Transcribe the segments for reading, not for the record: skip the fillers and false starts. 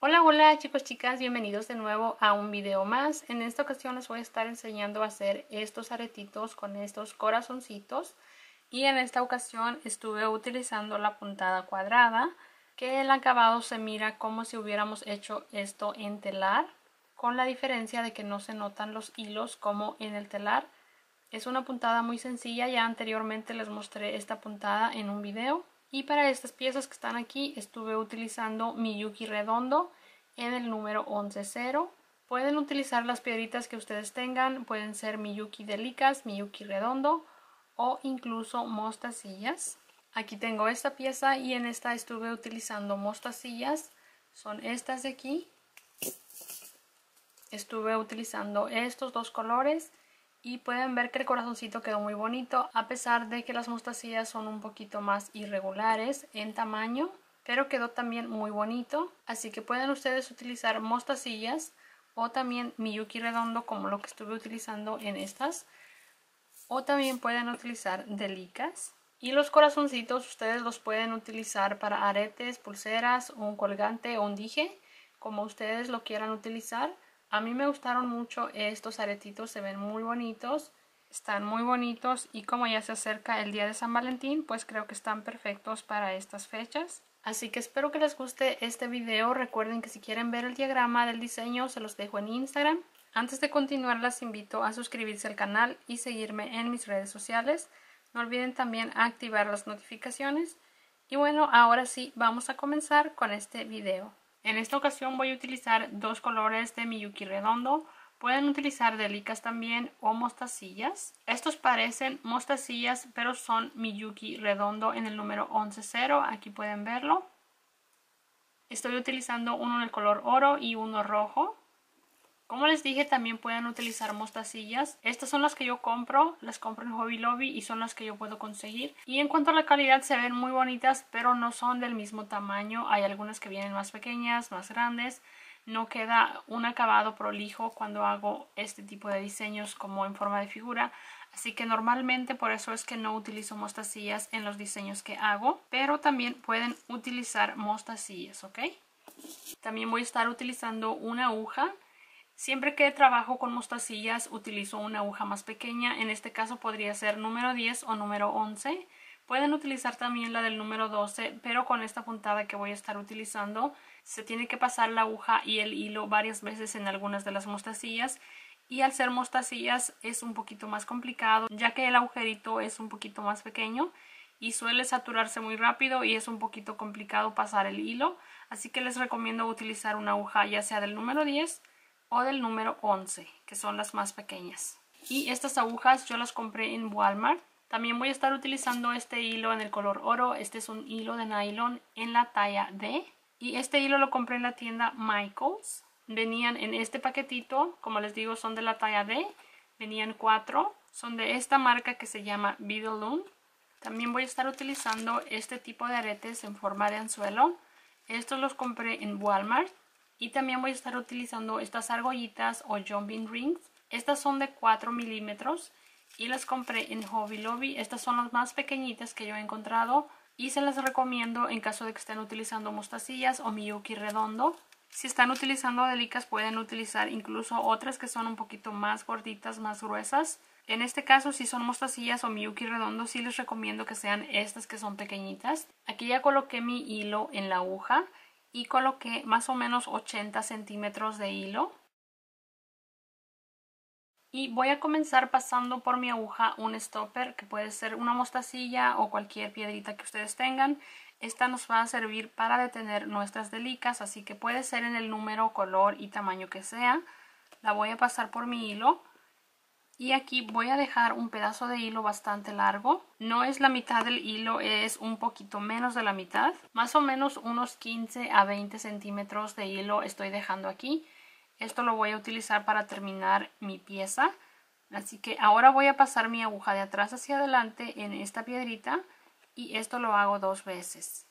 Hola, hola chicos, chicas, bienvenidos de nuevo a un video más. En esta ocasión les voy a estar enseñando a hacer estos aretitos con estos corazoncitos. Y en esta ocasión estuve utilizando la puntada cuadrada, que el acabado se mira como si hubiéramos hecho esto en telar, con la diferencia de que no se notan los hilos como en el telar. Es una puntada muy sencilla, ya anteriormente les mostré esta puntada en un video. Y para estas piezas que están aquí estuve utilizando mi yuki redondo en el número 11-0. Pueden utilizar las piedritas que ustedes tengan, pueden ser mi yuki delicas, mi yuki redondo o incluso mostacillas. Aquí tengo esta pieza y en esta estuve utilizando mostacillas, son estas de aquí. Estuve utilizando estos dos colores. Y pueden ver que el corazoncito quedó muy bonito, a pesar de que las mostacillas son un poquito más irregulares en tamaño, pero quedó también muy bonito. Así que pueden ustedes utilizar mostacillas o también mi yuki redondo como lo que estuve utilizando en estas. O también pueden utilizar delicas. Y los corazoncitos ustedes los pueden utilizar para aretes, pulseras, un colgante o un dije, como ustedes lo quieran utilizar. A mí me gustaron mucho estos aretitos, se ven muy bonitos, están muy bonitos y como ya se acerca el día de San Valentín, pues creo que están perfectos para estas fechas. Así que espero que les guste este video, recuerden que si quieren ver el diagrama del diseño se los dejo en Instagram. Antes de continuar las invito a suscribirse al canal y seguirme en mis redes sociales, no olviden también activar las notificaciones. Y bueno, ahora sí vamos a comenzar con este video. En esta ocasión voy a utilizar dos colores de mi yuki redondo. Pueden utilizar delicas también o mostacillas. Estos parecen mostacillas pero son mi yuki redondo en el número 11-0. Aquí pueden verlo. Estoy utilizando uno en el color oro y uno rojo. Como les dije, también pueden utilizar mostacillas. Estas son las que yo compro, las compro en Hobby Lobby y son las que yo puedo conseguir. Y en cuanto a la calidad se ven muy bonitas, pero no son del mismo tamaño. Hay algunas que vienen más pequeñas, más grandes. No queda un acabado prolijo cuando hago este tipo de diseños como en forma de figura. Así que normalmente por eso es que no utilizo mostacillas en los diseños que hago. Pero también pueden utilizar mostacillas, ¿ok? También voy a estar utilizando una aguja. Siempre que trabajo con mostacillas utilizo una aguja más pequeña, en este caso podría ser número 10 o número 11. Pueden utilizar también la del número 12, pero con esta puntada que voy a estar utilizando se tiene que pasar la aguja y el hilo varias veces en algunas de las mostacillas. Y al ser mostacillas es un poquito más complicado, ya que el agujerito es un poquito más pequeño y suele saturarse muy rápido y es un poquito complicado pasar el hilo. Así que les recomiendo utilizar una aguja ya sea del número 10 o del número 11, que son las más pequeñas. Y estas agujas yo las compré en Walmart. También voy a estar utilizando este hilo en el color oro. Este es un hilo de nylon en la talla D. Y este hilo lo compré en la tienda Michaels. Venían en este paquetito, como les digo, son de la talla D. Venían 4. Son de esta marca que se llama Beadaloom. También voy a estar utilizando este tipo de aretes en forma de anzuelo. Estos los compré en Walmart. Y también voy a estar utilizando estas argollitas o jumping rings. Estas son de 4 milímetros y las compré en Hobby Lobby. Estas son las más pequeñitas que yo he encontrado y se las recomiendo en caso de que estén utilizando mostacillas o mi yuki redondo. Si están utilizando delicas pueden utilizar incluso otras que son un poquito más gorditas, más gruesas. En este caso, si son mostacillas o mi yuki redondo, sí les recomiendo que sean estas que son pequeñitas. Aquí ya coloqué mi hilo en la aguja. Y coloqué más o menos 80 centímetros de hilo. Y voy a comenzar pasando por mi aguja un stopper, que puede ser una mostacilla o cualquier piedrita que ustedes tengan. Esta nos va a servir para detener nuestras delicas, así que puede ser en el número, color y tamaño que sea. La voy a pasar por mi hilo. Y aquí voy a dejar un pedazo de hilo bastante largo. No es la mitad del hilo, es un poquito menos de la mitad. Más o menos unos 15 a 20 centímetros de hilo estoy dejando aquí. Esto lo voy a utilizar para terminar mi pieza. Así que ahora voy a pasar mi aguja de atrás hacia adelante en esta piedrita. Y esto lo hago 2 veces.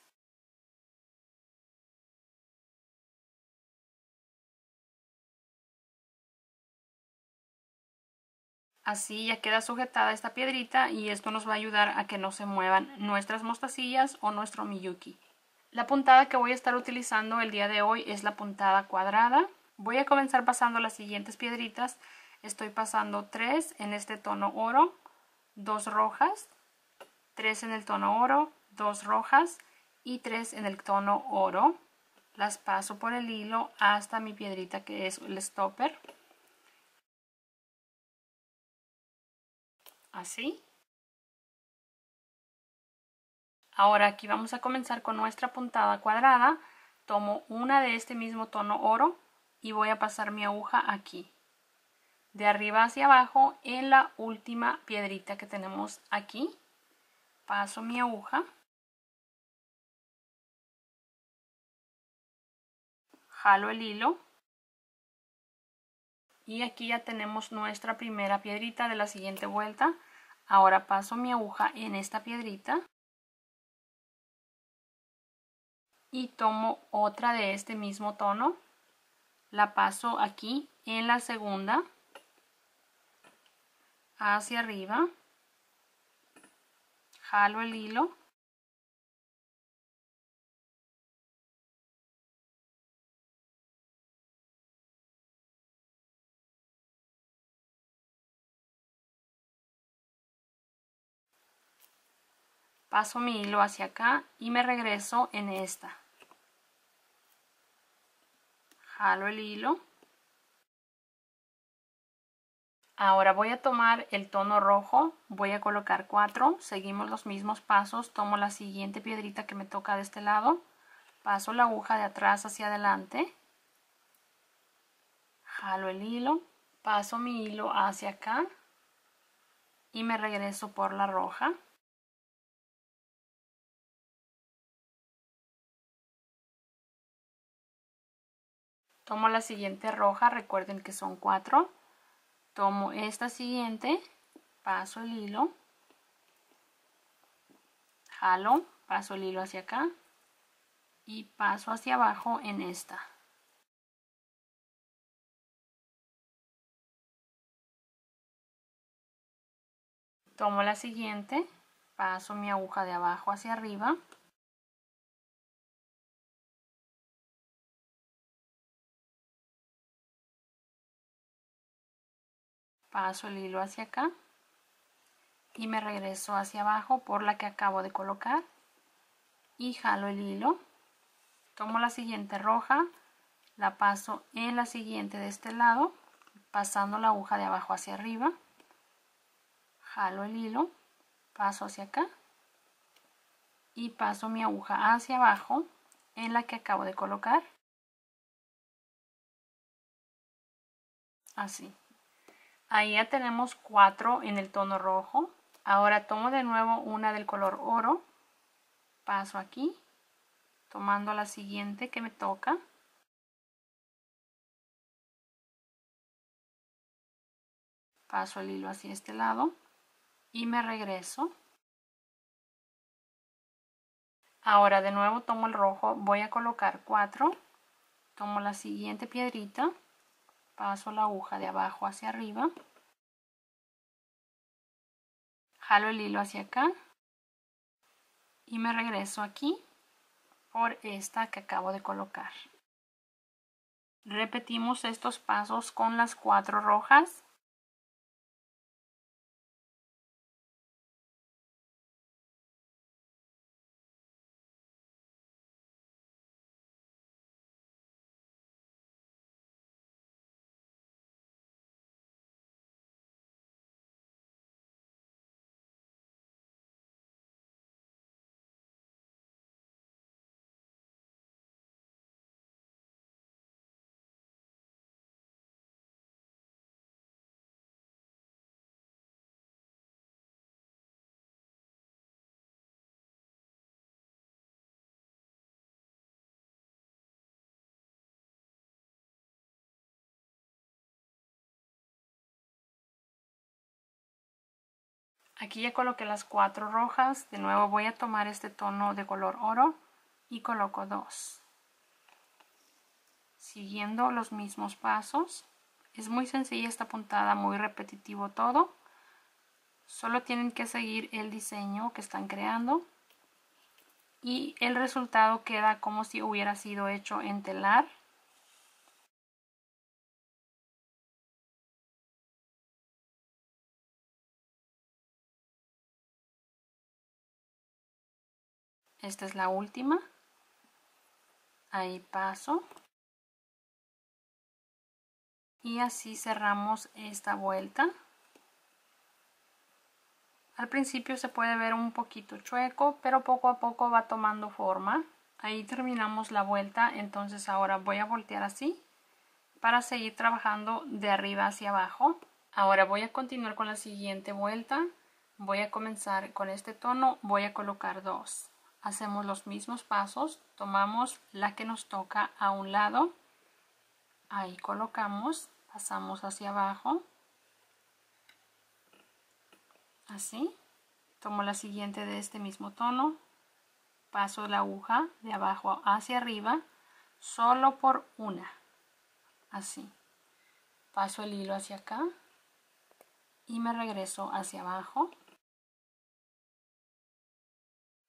Así ya queda sujetada esta piedrita y esto nos va a ayudar a que no se muevan nuestras mostacillas o nuestro miyuki. La puntada que voy a estar utilizando el día de hoy es la puntada cuadrada. Voy a comenzar pasando las siguientes piedritas. Estoy pasando 3 en este tono oro, 2 rojas, 3 en el tono oro, 2 rojas y 3 en el tono oro. Las paso por el hilo hasta mi piedrita que es el stopper. Así. Ahora aquí vamos a comenzar con nuestra puntada cuadrada. Tomo una de este mismo tono oro y voy a pasar mi aguja aquí, de arriba hacia abajo, en la última piedrita que tenemos aquí. Paso mi aguja, jalo el hilo y aquí ya tenemos nuestra primera piedrita de la siguiente vuelta. Ahora paso mi aguja en esta piedrita y tomo otra de este mismo tono, la paso aquí en la segunda, hacia arriba, jalo el hilo . Paso mi hilo hacia acá y me regreso en esta. Jalo el hilo. Ahora voy a tomar el tono rojo, voy a colocar 4, seguimos los mismos pasos, tomo la siguiente piedrita que me toca de este lado, paso la aguja de atrás hacia adelante, jalo el hilo, paso mi hilo hacia acá y me regreso por la roja. Tomo la siguiente roja, recuerden que son 4. Tomo esta siguiente, paso el hilo, jalo, paso el hilo hacia acá y paso hacia abajo en esta. Tomo la siguiente, paso mi aguja de abajo hacia arriba. Paso el hilo hacia acá y me regreso hacia abajo por la que acabo de colocar y jalo el hilo. Tomo la siguiente roja, la paso en la siguiente de este lado, pasando la aguja de abajo hacia arriba, jalo el hilo, paso hacia acá y paso mi aguja hacia abajo en la que acabo de colocar. Así. Ahí ya tenemos 4 en el tono rojo. Ahora tomo de nuevo una del color oro, paso aquí, tomando la siguiente que me toca, paso el hilo hacia este lado y me regreso. Ahora de nuevo tomo el rojo, voy a colocar 4, tomo la siguiente piedrita, paso la aguja de abajo hacia arriba, jalo el hilo hacia acá y me regreso aquí por esta que acabo de colocar. Repetimos estos pasos con las 4 rojas. Aquí ya coloqué las 4 rojas, de nuevo voy a tomar este tono de color oro y coloco 2. Siguiendo los mismos pasos, es muy sencilla esta puntada, muy repetitivo todo. Solo tienen que seguir el diseño que están creando. y el resultado queda como si hubiera sido hecho en telar. Esta es la última. Ahí paso. Y así cerramos esta vuelta. Al principio se puede ver un poquito chueco, pero poco a poco va tomando forma. Ahí terminamos la vuelta, entonces ahora voy a voltear así para seguir trabajando de arriba hacia abajo. Ahora voy a continuar con la siguiente vuelta. Voy a comenzar con este tono, voy a colocar 2. Hacemos los mismos pasos, tomamos la que nos toca a un lado, ahí colocamos, pasamos hacia abajo. Así, tomo la siguiente de este mismo tono, paso la aguja de abajo hacia arriba, solo por una, así, paso el hilo hacia acá y me regreso hacia abajo.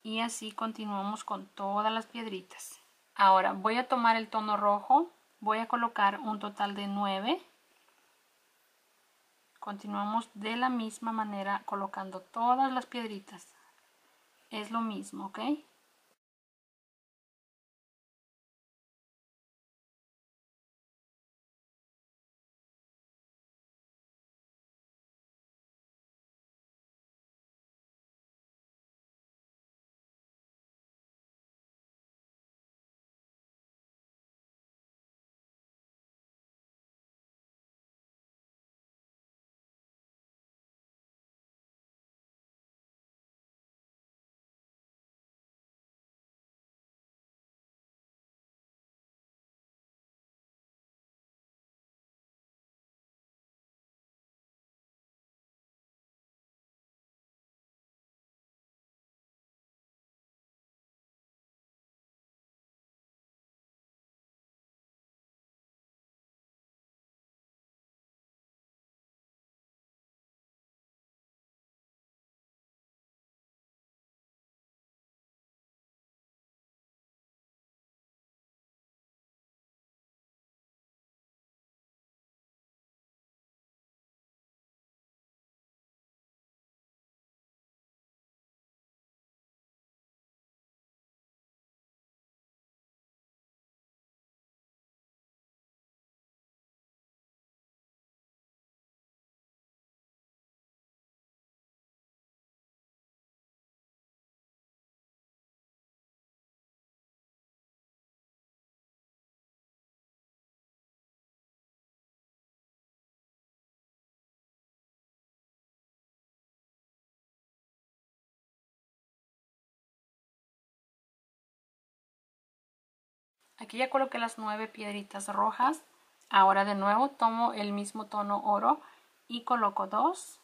Y así continuamos con todas las piedritas. Ahora voy a tomar el tono rojo, voy a colocar un total de 9. Continuamos de la misma manera colocando todas las piedritas. Es lo mismo, ¿ok? Aquí ya coloqué las 9 piedritas rojas. Ahora de nuevo tomo el mismo tono oro y coloco 2.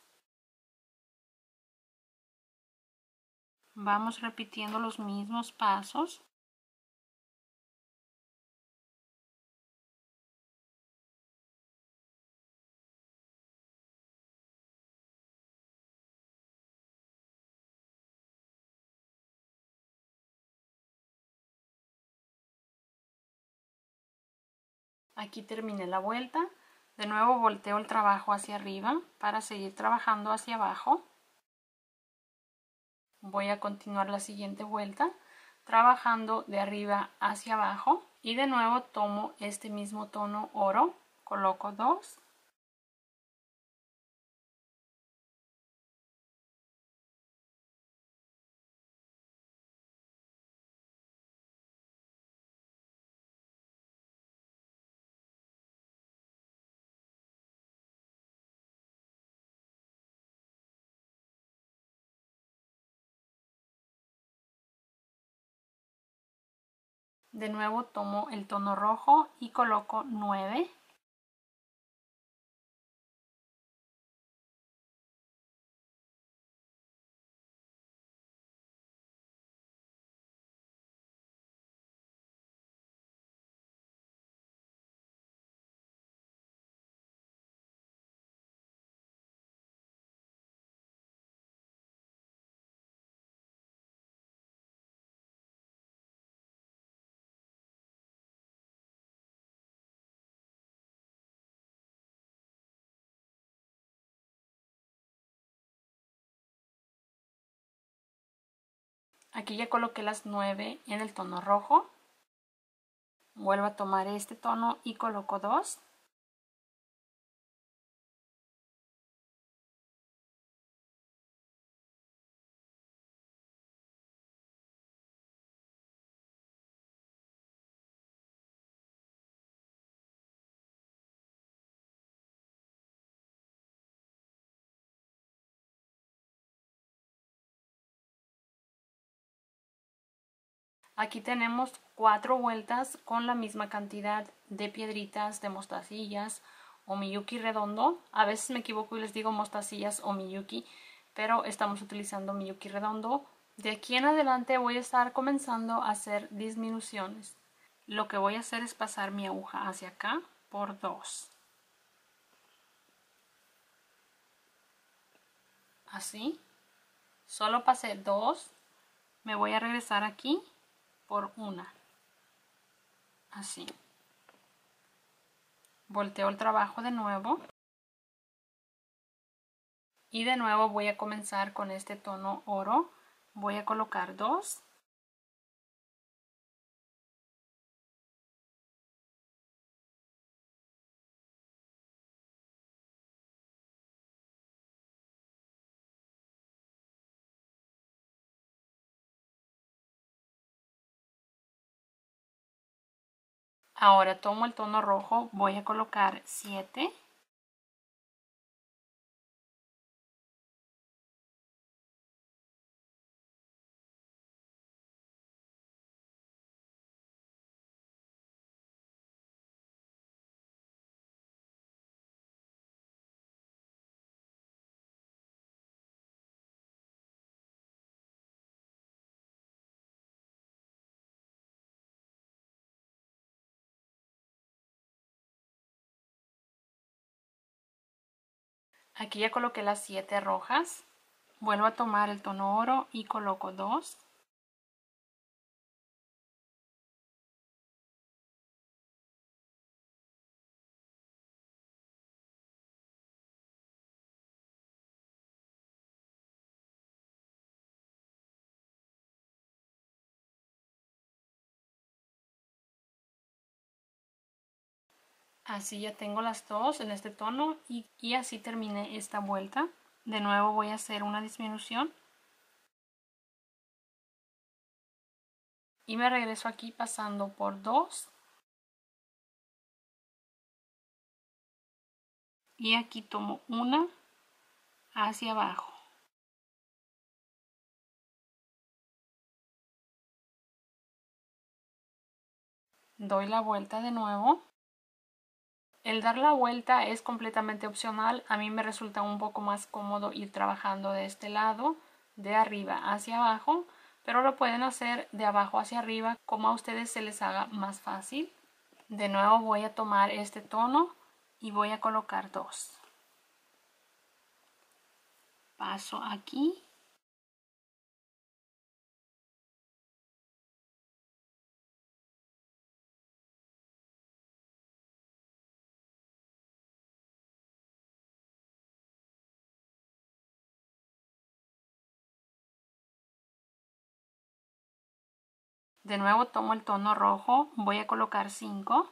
Vamos repitiendo los mismos pasos. Aquí terminé la vuelta, de nuevo volteo el trabajo hacia arriba para seguir trabajando hacia abajo. Voy a continuar la siguiente vuelta trabajando de arriba hacia abajo y de nuevo tomo este mismo tono oro, coloco 2. De nuevo tomo el tono rojo y coloco 9. Aquí ya coloqué las 9 en el tono rojo. Vuelvo a tomar este tono y coloco 2. Aquí tenemos 4 vueltas con la misma cantidad de piedritas, de mostacillas o miyuki redondo. A veces me equivoco y les digo mostacillas o miyuki, pero estamos utilizando miyuki redondo. De aquí en adelante voy a estar comenzando a hacer disminuciones. Lo que voy a hacer es pasar mi aguja hacia acá por 2. Así. Solo pasé 2. Me voy a regresar aquí por 1, así. Volteo el trabajo de nuevo y de nuevo voy a comenzar con este tono oro. Voy a colocar 2, Ahora tomo el tono rojo, voy a colocar 7. Aquí ya coloqué las 7 rojas, vuelvo a tomar el tono oro y coloco 2. Así ya tengo las 2 en este tono y así terminé esta vuelta. De nuevo voy a hacer una disminución. Y me regreso aquí pasando por 2. Y aquí tomo 1 hacia abajo. Doy la vuelta de nuevo. El dar la vuelta es completamente opcional, a mí me resulta un poco más cómodo ir trabajando de este lado, de arriba hacia abajo, pero lo pueden hacer de abajo hacia arriba como a ustedes se les haga más fácil. De nuevo voy a tomar este tono y voy a colocar 2. Paso aquí. De nuevo tomo el tono rojo, voy a colocar 5.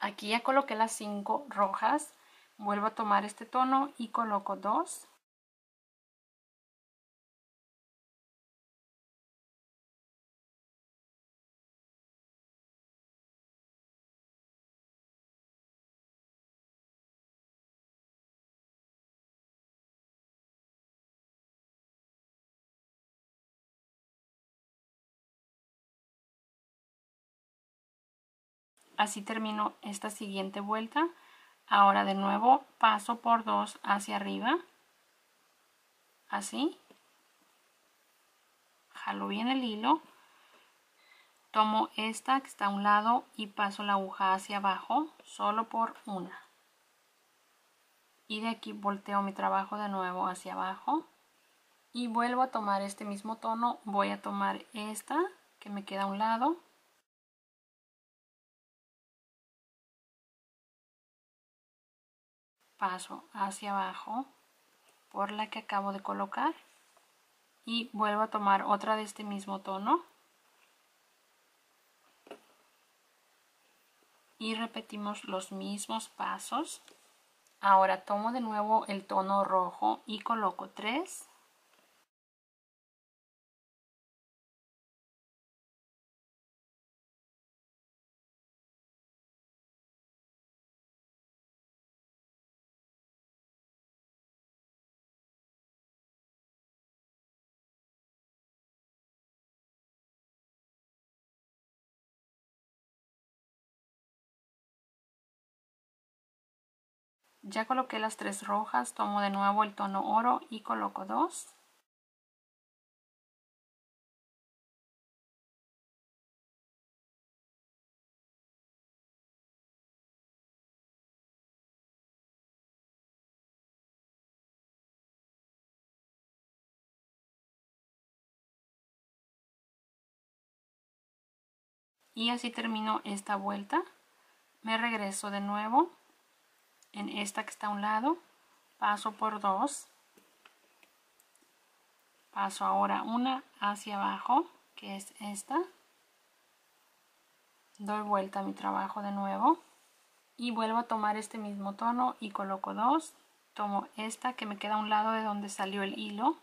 Aquí ya coloqué las 5 rojas. Vuelvo a tomar este tono y coloco 2. Así termino esta siguiente vuelta. Ahora de nuevo paso por 2 hacia arriba, así, jalo bien el hilo, tomo esta que está a un lado y paso la aguja hacia abajo solo por 1. y de aquí volteo mi trabajo de nuevo hacia abajo y vuelvo a tomar este mismo tono. Voy a tomar esta que me queda a un lado. Paso hacia abajo por la que acabo de colocar y vuelvo a tomar otra de este mismo tono y repetimos los mismos pasos. Ahora tomo de nuevo el tono rojo y coloco 3 . Ya coloqué las 3 rojas, tomo de nuevo el tono oro y coloco 2. Y así termino esta vuelta. Me regreso de nuevo. En esta que está a un lado, paso por 2, paso ahora una hacia abajo, que es esta, doy vuelta a mi trabajo de nuevo y vuelvo a tomar este mismo tono y coloco 2, tomo esta que me queda a un lado de donde salió el hilo,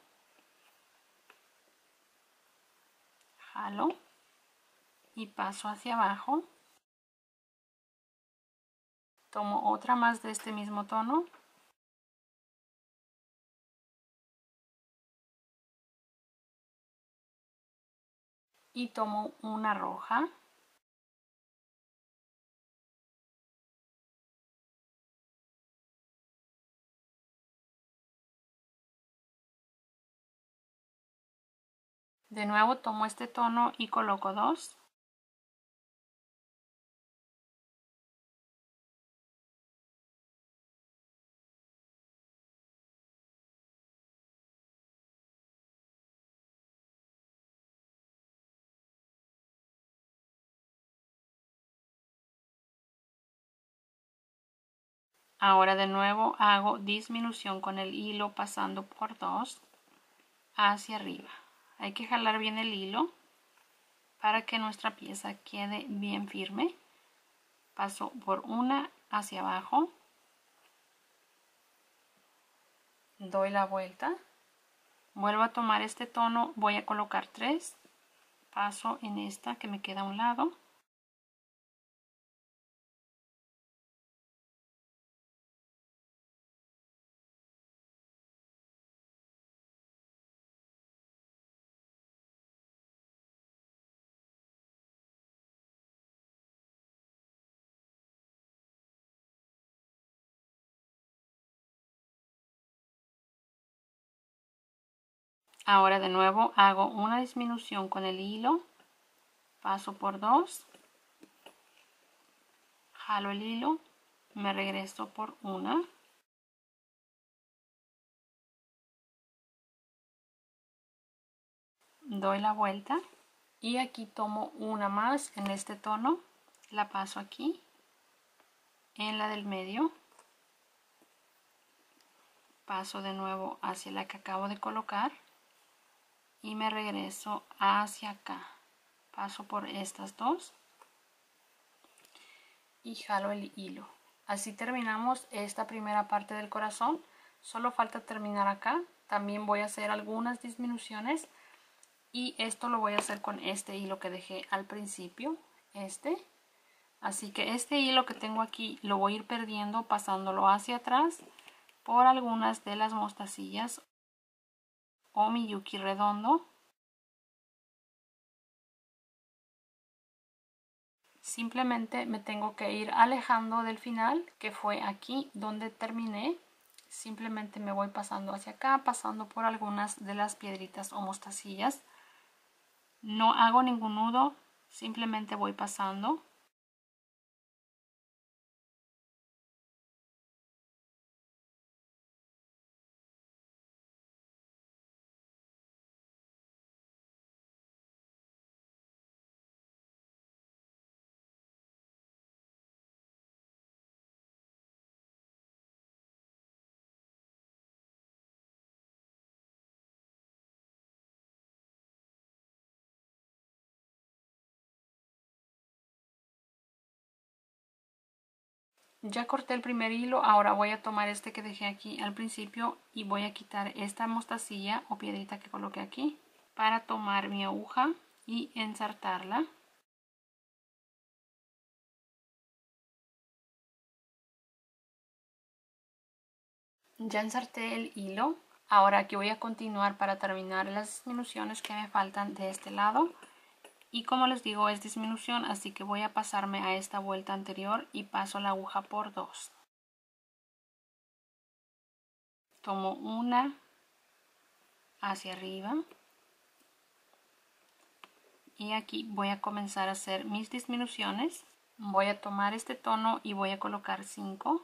jalo y paso hacia abajo. Tomo otra más de este mismo tono. Y tomo una roja. De nuevo tomo este tono y coloco 2. Ahora de nuevo hago disminución con el hilo pasando por 2 hacia arriba. Hay que jalar bien el hilo para que nuestra pieza quede bien firme. Paso por 1 hacia abajo. Doy la vuelta. Vuelvo a tomar este tono. Voy a colocar 3. Paso en esta que me queda a un lado. Ahora de nuevo hago una disminución con el hilo, paso por 2, jalo el hilo, me regreso por 1. Doy la vuelta y aquí tomo una más en este tono, la paso aquí, en la del medio. Paso de nuevo hacia la que acabo de colocar. Y me regreso hacia acá. Paso por estas 2. Y jalo el hilo. Así terminamos esta primera parte del corazón. Solo falta terminar acá. También voy a hacer algunas disminuciones. Y esto lo voy a hacer con este hilo que dejé al principio. Así que este hilo que tengo aquí lo voy a ir perdiendo pasándolo hacia atrás. Por algunas de las mostacillas. O mi yuki redondo. Simplemente me tengo que ir alejando del final, que fue aquí donde terminé. Simplemente me voy pasando hacia acá, pasando por algunas de las piedritas o mostacillas. No hago ningún nudo, simplemente voy pasando. Ya corté el primer hilo, ahora voy a tomar este que dejé aquí al principio y voy a quitar esta mostacilla o piedrita que coloqué aquí para tomar mi aguja y ensartarla. Ya ensarté el hilo, ahora aquí voy a continuar para terminar las disminuciones que me faltan de este lado. Y como les digo, es disminución, así que voy a pasarme a esta vuelta anterior y paso la aguja por 2. Tomo una hacia arriba. Y aquí voy a comenzar a hacer mis disminuciones. Voy a tomar este tono y voy a colocar 5.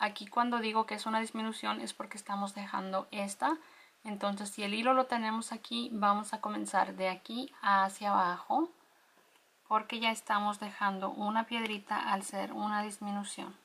Aquí cuando digo que es una disminución es porque estamos dejando esta. Entonces si el hilo lo tenemos aquí, vamos a comenzar de aquí hacia abajo, porque ya estamos dejando una piedrita al ser una disminución.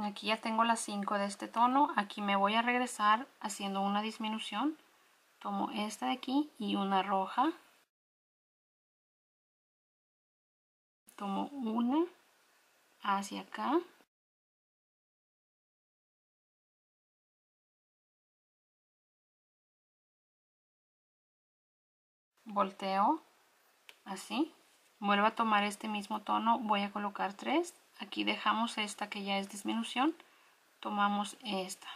Aquí ya tengo las 5 de este tono. Aquí me voy a regresar haciendo una disminución. Tomo esta de aquí y una roja. Tomo una hacia acá. Volteo así. Vuelvo a tomar este mismo tono. Voy a colocar 3. Aquí dejamos esta que ya es disminución, tomamos esta.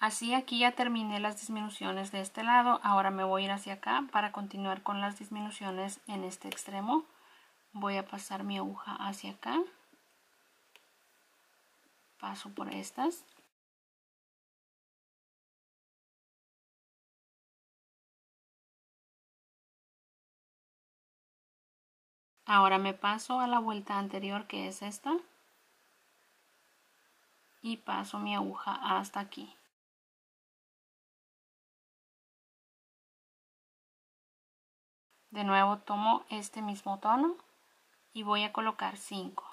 Así aquí ya terminé las disminuciones de este lado, ahora me voy a ir hacia acá para continuar con las disminuciones en este extremo. Voy a pasar mi aguja hacia acá, paso por estas. Ahora me paso a la vuelta anterior que es esta y paso mi aguja hasta aquí. De nuevo tomo este mismo tono y voy a colocar 5.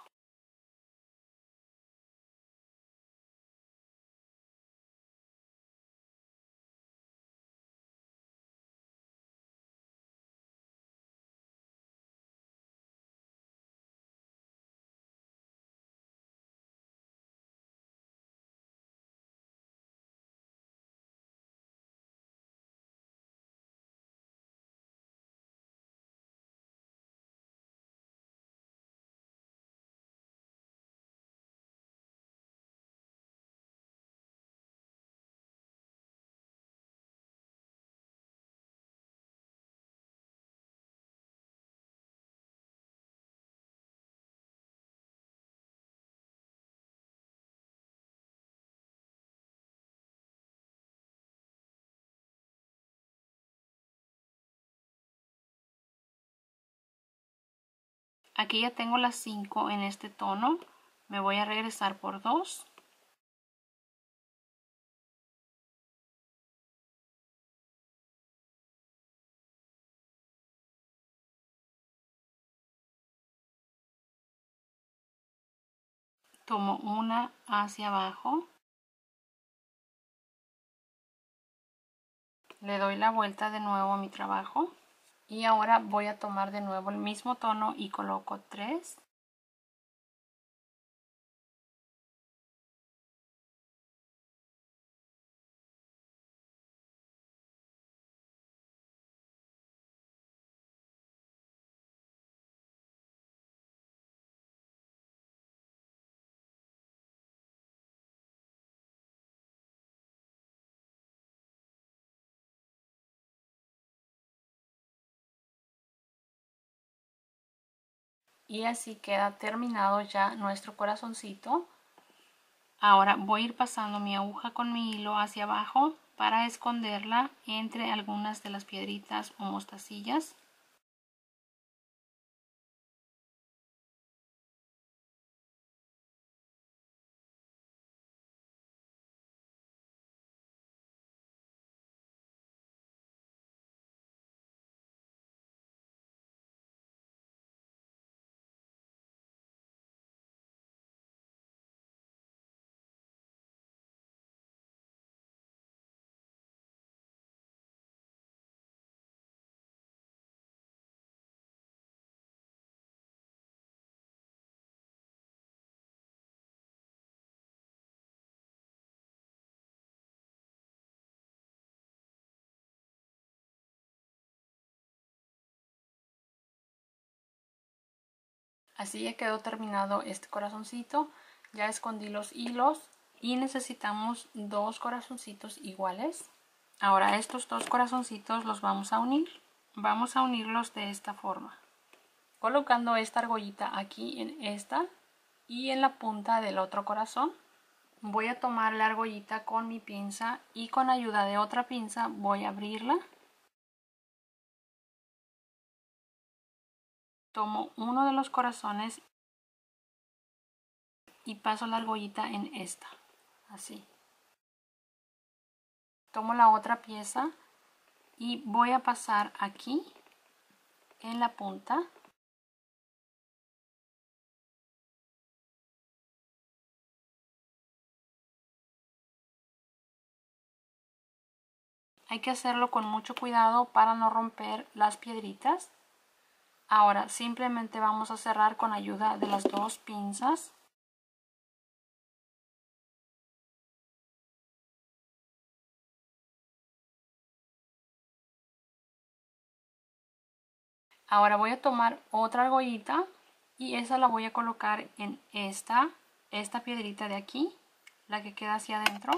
Aquí ya tengo las 5 en este tono, me voy a regresar por 2. tomo una hacia abajo, le doy la vuelta de nuevo a mi trabajo y ahora voy a tomar de nuevo el mismo tono y coloco 3 y así queda terminado ya nuestro corazoncito. Ahora voy a ir pasando mi aguja con mi hilo hacia abajo para esconderla entre algunas de las piedritas o mostacillas. Así ya quedó terminado este corazoncito, ya escondí los hilos y necesitamos dos corazoncitos iguales. Ahora estos dos corazoncitos los vamos a unir, vamos a unirlos de esta forma, colocando esta argollita aquí en esta y en la punta del otro corazón. Voy a tomar la argollita con mi pinza y con ayuda de otra pinza voy a abrirla. Tomo uno de los corazones y paso la argollita en esta, así. Tomo la otra pieza y voy a pasar aquí en la punta. Hay que hacerlo con mucho cuidado para no romper las piedritas. Ahora simplemente vamos a cerrar con ayuda de las dos pinzas. Ahora voy a tomar otra argollita y esa la voy a colocar en esta piedrita de aquí, la que queda hacia adentro.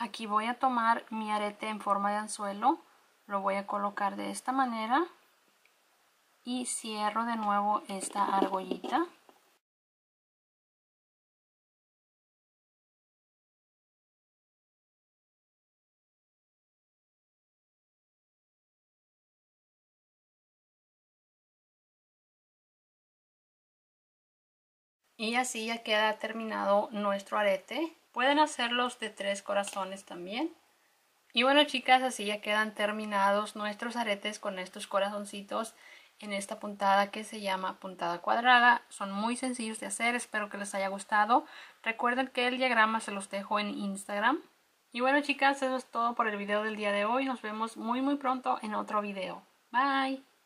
Aquí voy a tomar mi arete en forma de anzuelo, lo voy a colocar de esta manera y cierro de nuevo esta argollita. Y así ya queda terminado nuestro arete. Pueden hacerlos de 3 corazones también. Y bueno, chicas, así ya quedan terminados nuestros aretes con estos corazoncitos en esta puntada que se llama puntada cuadrada. Son muy sencillos de hacer, espero que les haya gustado. Recuerden que el diagrama se los dejo en Instagram. Y bueno, chicas, eso es todo por el video del día de hoy. Nos vemos muy pronto en otro video. Bye.